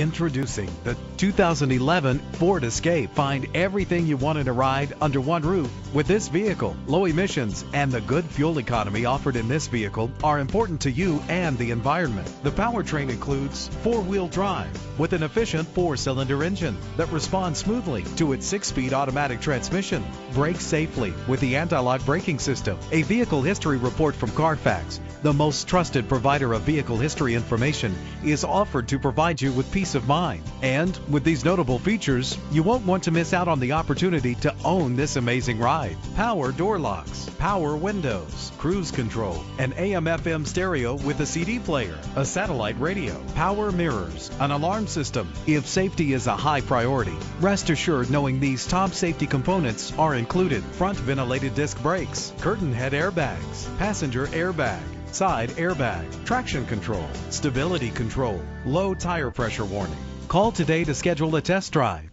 Introducing the 2011 Ford Escape. Find everything you want in a ride under one roof with this vehicle. Low emissions and the good fuel economy offered in this vehicle are important to you and the environment. The powertrain includes four-wheel drive with an efficient four-cylinder engine that responds smoothly to its six-speed automatic transmission. Brake safely with the anti-lock braking system. A vehicle history report from Carfax, the most trusted provider of vehicle history information, is offered to provide you with peace of mind. And with these notable features, you won't want to miss out on the opportunity to own this amazing ride. Power door locks, power windows, cruise control, an AM/FM stereo with a CD player, a satellite radio, power mirrors, an alarm system. If safety is a high priority, rest assured knowing these top safety components are included: front ventilated disc brakes, curtain head airbags, passenger airbag, side airbag, traction control, stability control, low tire pressure warning. Call today to schedule a test drive.